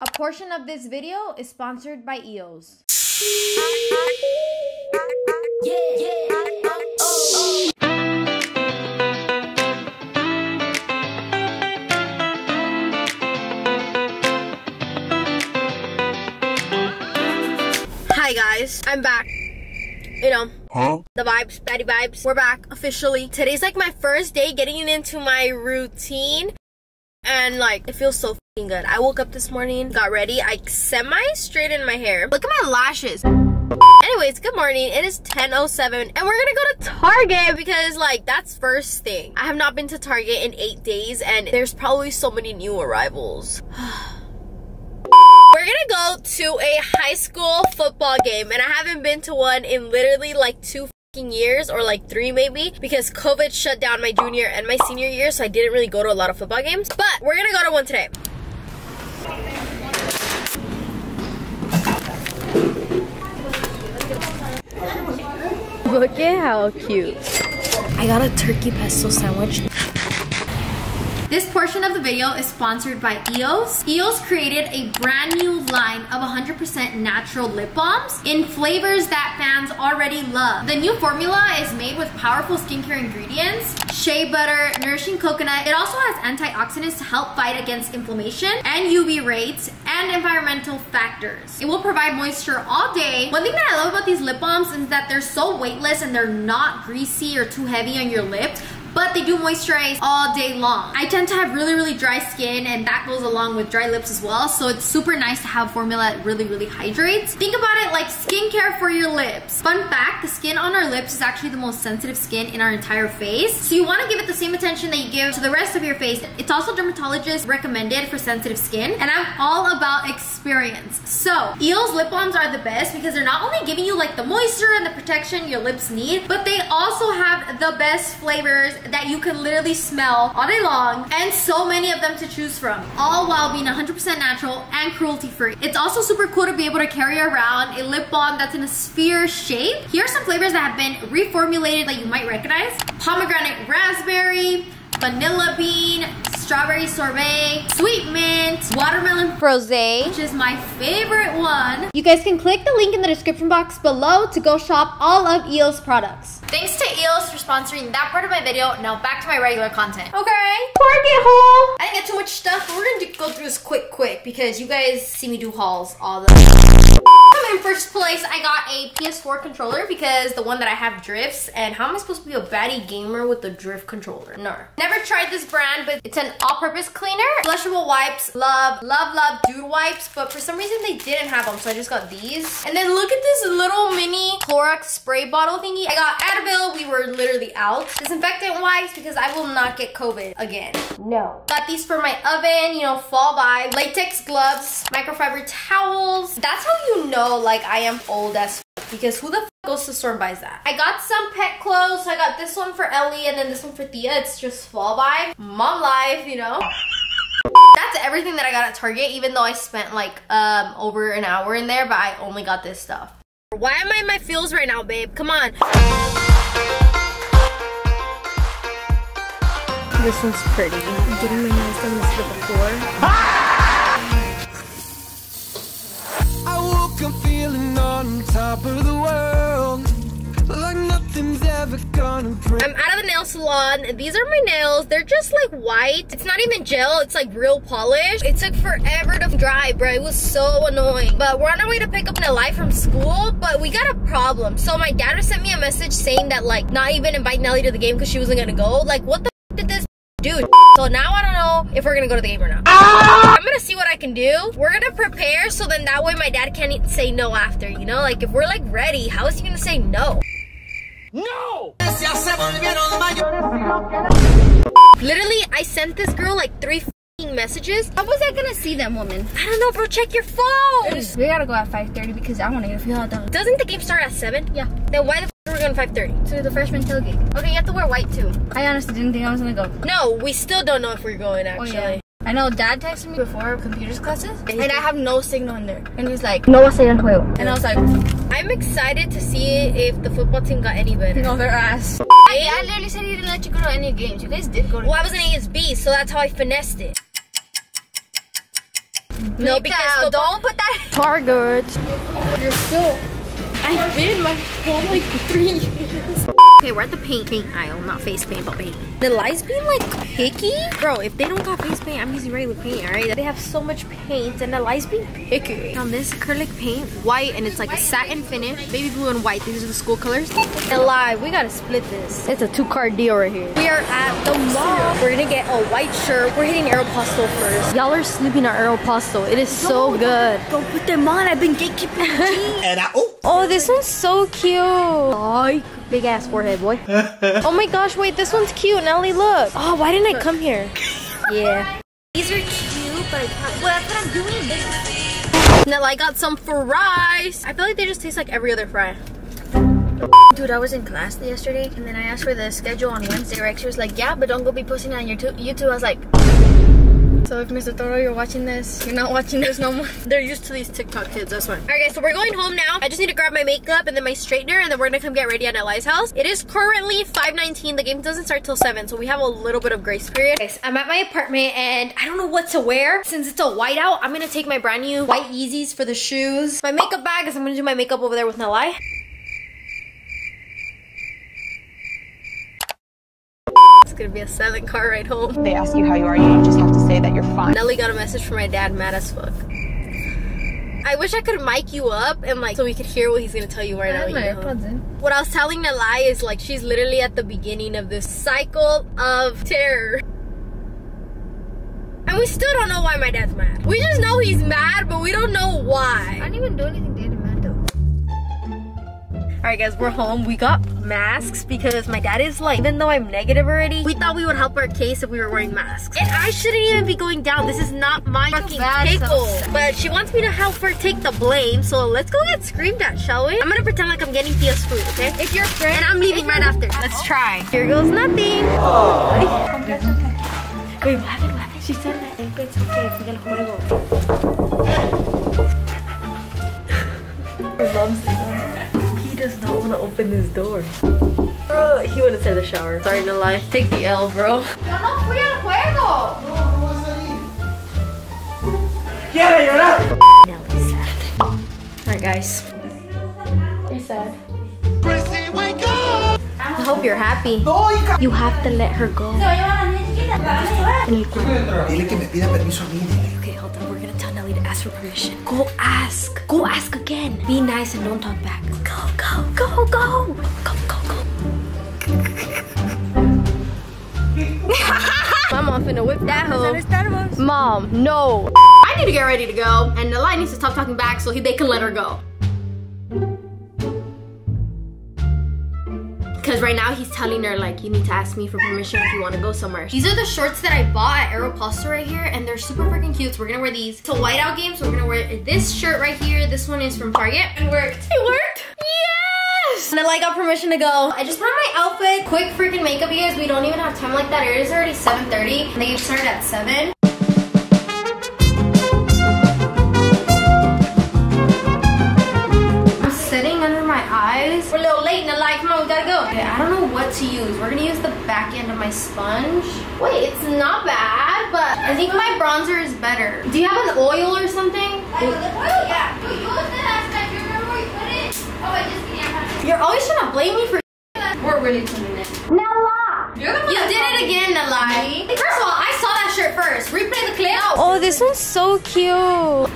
A portion of this video is sponsored by EOS. Hi guys, I'm back. You know, the vibes, baddie vibes. We're back officially. Today's like my first day getting into my routine. And like, it feels so f***ing good. I woke up this morning, got ready. I semi-straightened my hair. Look at my lashes. Anyways, good morning. It is 10:07 and we're gonna go to Target because like, that's first thing. I have not been to Target in 8 days and there's probably so many new arrivals. We're gonna go to a high school football game and I haven't been to one in literally like 2 years or like 3 maybe, because COVID shut down my junior and my senior year, so I didn't really go to a lot of football games, but we're gonna go to one today. Look at how cute. I got a turkey pesto sandwich. This portion of the video is sponsored by EOS. EOS created a brand new line of 100% natural lip balms in flavors that fans already love. The new formula is made with powerful skincare ingredients, shea butter, nourishing coconut. It also has antioxidants to help fight against inflammation and UV rays and environmental factors. It will provide moisture all day. One thing that I love about these lip balms is that they're so weightless and they're not greasy or too heavy on your lips, but they do moisturize all day long. I tend to have really dry skin and that goes along with dry lips as well, so it's super nice to have formula that really hydrates. Think about it like skincare for your lips. Fun fact, the skin on our lips is actually the most sensitive skin in our entire face, so you want to give it the same attention that you give to the rest of your face. It's also dermatologist recommended for sensitive skin, and I'm all about experience. So EOS lip balms are the best because they're not only giving you like the moisture and the protection your lips need, but they also have the best flavors that you can literally smell all day long, and so many of them to choose from, all while being 100% natural and cruelty free. It's also super cool to be able to carry around a lip balm that's in a sphere shape. Here are some flavors that have been reformulated that you might recognize: pomegranate raspberry, vanilla bean, strawberry sorbet, sweet mint, watermelon frosé, which is my favorite one. You guys can click the link in the description box below to go shop all of EOS products. Thanks to EOS for sponsoring that part of my video. Now back to my regular content. Okay, Target haul. I didn't get too much stuff, but we're gonna go through this quick because you guys see me do hauls all the In first place, I got a PS4 controller because the one that I have drifts, and how am I supposed to be a baddie gamer with a drift controller? No. Never tried this brand, but it's an all-purpose cleaner. Flushable wipes, love dude wipes, but for some reason they didn't have them, so I just got these. And then look at this little mini Clorox spray bottle thingy. I got Advil, we were literally out. Disinfectant wipes because I will not get COVID again. No. Got these for my oven, you know, fall vibe. Latex gloves, microfiber towels. That's how you know like I am old as f, because who the f goes to the store and buys that? I got some pet clothes, so I got this one for Ellie and then this one for Thea. It's just fall vibe, mom life, you know. That's everything that I got at Target, even though I spent like over an hour in there, but I only got this stuff. Why am I in my feels right now, babe? Come on. This one's pretty. I'm getting my nails done this bit before. Ah! I'm feeling on top of the world, like nothing's ever gonna break. I'm out of the nail salon. These are my nails. They're just like white. It's not even gel, it's like real polish. It took forever to dry, bro. It was so annoying. But we're on our way to pick up Nelai from school, but we got a problem. So my dad sent me a message saying that like not even invite Nelly to the game because she wasn't gonna go. Like what the f did this do? So now I don't know if we're gonna go to the game or not. I'm gonna see what I can do. We're gonna prepare so then that way my dad can't say no after, you know? Like if we're like ready, how is he gonna say no? No! Literally, I sent this girl like 3 f***ing messages. How was I gonna see them, woman? I don't know, bro, check your phone! We gotta go at 5:30 because I wanna get a few hot dogs. Doesn't the game start at 7? Yeah. Then why the f are we going at 5:30? To the freshman tailgate. Okay, you have to wear white too. I honestly didn't think I was gonna go. No, we still don't know if we're going actually. Oh, yeah. I know dad texted me before computers classes and I have no signal in there. And he's like, no vas a ir al juego. And I was like, I'm excited to see if the football team got any better. No, their ass. I literally said he didn't let you go to any games. You guys did go to games. Well, I was an ASB, so that's how I finessed it. No, because don't put that. Target. You're still. I've been my home like 3 years. Okay, we're at the paint aisle, not face paint, but paint. The lights being like picky, bro. If they don't got face paint, I'm using regular paint. All right, they have so much paint, and the lights being picky. On this acrylic paint, white, and it's like a satin finish, baby blue and white. These are the school colors. Alive, we gotta split this. It's a two-card deal right here. We are at the mall. We're gonna get a white shirt. We're hitting Aeropostale first. Y'all are sleeping on Aeropostale. It is so good. Don't put them on. I've been gatekeeping. And oh, this one's so cute. Oh, big ass forehead, boy. Oh my gosh, wait, this one's cute. Nelly, look. Oh, why didn't I come here? Yeah. These are cute, but well, that's what I'm doing. Nelly, I got some fries. I feel like they just taste like every other fry. Dude, I was in class yesterday, and then I asked for the schedule on Wednesday, right? She was like, yeah, but don't go be posting it on YouTube. I was like... So if Mr. Toro, you're watching this, you're not watching this no more. They're used to these TikTok kids, that's why. All right guys, so we're going home now. I just need to grab my makeup and then my straightener, and then we're gonna come get ready at Eli's house. It is currently 5:19. The game doesn't start till 7, so we have a little bit of grace period. Guys, I'm at my apartment and I don't know what to wear. Since it's a whiteout, I'm gonna take my brand new white Yeezys for the shoes. My makeup bag is I'm gonna do my makeup over there with Eli. Gonna be a silent car ride home. They ask you how you are, you just have to say that you're fine. Nelly got a message from my dad, mad as fuck. I wish I could mic you up and like so we could hear what he's gonna tell you right now. What I was telling Nelly is like she's literally at the beginning of this cycle of terror. And we still don't know why my dad's mad. We just know he's mad, but we don't know why. I didn't even do anything to him. Alright guys, we're home. We got masks because my dad is like, even though I'm negative already, we thought we would help our case if we were wearing masks. And I shouldn't even be going down. This is not my fucking pickle. But she wants me to help her take the blame, so let's go get screamed at, shall we? I'm gonna pretend like I'm getting Thea's food, okay? If you're friend, and I'm leaving right after. Let's try. Here goes nothing. Oh. Wait, what happened? What happened? She said that it's okay. Forget el juego. He does not want to open this door. Bro, he wouldn't say the shower. Sorry, no lie. Take the L, bro. Yo no fui al juego! No, no voy a salir. Quiere llorar! Now he's sad. Alright, guys. You're sad. Prissy, wake up! I hope you're happy. You have to let her go. Okay, hold on. We're gonna tell Nelly to ask for permission. Go ask. Go ask again. Be nice and don't talk back. Go, go, go! Go, go, go! My mom finna whip that hoe. Mom, no! I need to get ready to go, and Eli needs to stop talking back so they can let her go. Because right now he's telling her like, you need to ask me for permission if you want to go somewhere. These are the shorts that I bought at Aeropostale right here, and they're super freaking cute. So we're gonna wear these to whiteout games. So we're gonna wear this shirt right here. This one is from Target. It worked. It worked. Yes. And then I got permission to go. I just brought my outfit. Quick freaking makeup, you guys. We don't even have time like that. It is already 7:30. The game started at 7. We're a little late and like, come on, we gotta go. Okay, I don't know what to use. We're gonna use the back end of my sponge. Wait, it's not bad, but I think my bronzer is better. Do you have an oil or something? Oil? Yeah. You used it last time. You remember where you put it? Oh, I just can't. You're always trying to blame me for. We're really doing it. Nala! You did it again, Nala. First of all, I saw that shirt first. Replay the clip. Oh, this one's so cute.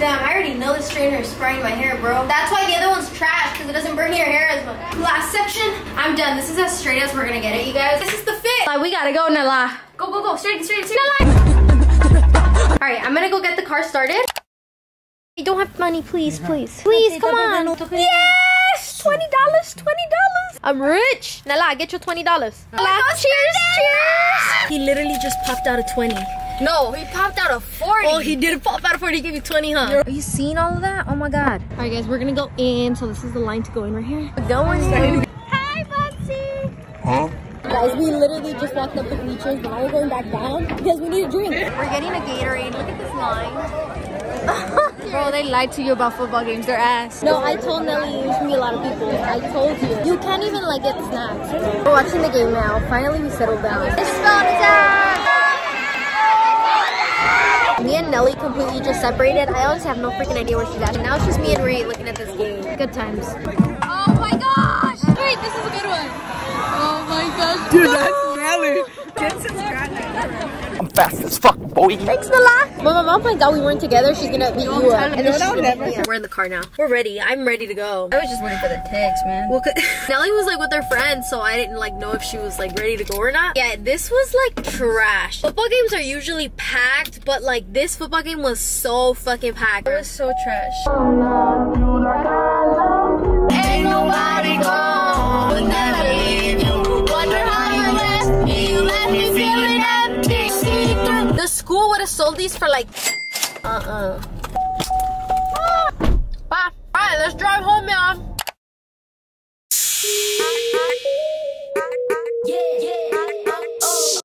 Damn, I already know the straightener is spraying my hair, bro. That's why the other one's trash, because it doesn't burn your hair as much. Last section, I'm done. This is as straight as we're gonna get it, you guys. This is the fit. Like, we gotta go, Nala. Go, go, go. Straight, straight, straight. Nala. All right, I'm gonna go get the car started. You don't have money, please, please. Please, come on. Yes! $20, $20. I'm rich. Nala, get your $20. Nala, cheers, cheers. He literally just popped out a 20. No, he popped out a 40. Oh, he did pop out a 40. He gave you 20, huh? Are you seeing all of that? Oh my god. All right, guys, we're gonna go in. So this is the line to go in right here. We're going in. Hi, Bubsy. Huh? Guys, we literally just walked up the bleachers. Now we're going back down because we need a drink. We're getting a Gatorade. Look at this line. Bro, they lied to you about football games. They're ass. No, I told Nelly there's gonna be a lot of people. I told you. You can't even like get snacks. We're watching the game now. Finally, we settled down. It's about time. Me and Nelly completely just separated. I honestly have no freaking idea where she's at. And now it's just me and Ray looking at this game. Good times. Oh my gosh! Wait, this is a good one. Oh my gosh. Dude, that's Nelly. I'm fast as fuck, boy. Thanks, Nala. When my mom finds out we weren't together, she's gonna beat you up. And then we're in the car now. We're ready. I'm ready to go. I was just waiting for the text, man. Well, Nelly was like with her friends, so I didn't like know if she was like ready to go or not. Yeah, this was like trash. Football games are usually packed, but like this football game was so fucking packed. It was so trash. Ain't nobody gone. Never leave you. Wonder how you left me. You left me feeling empty. The school would have sold these for like Bye. All right, let's drive home, y'all.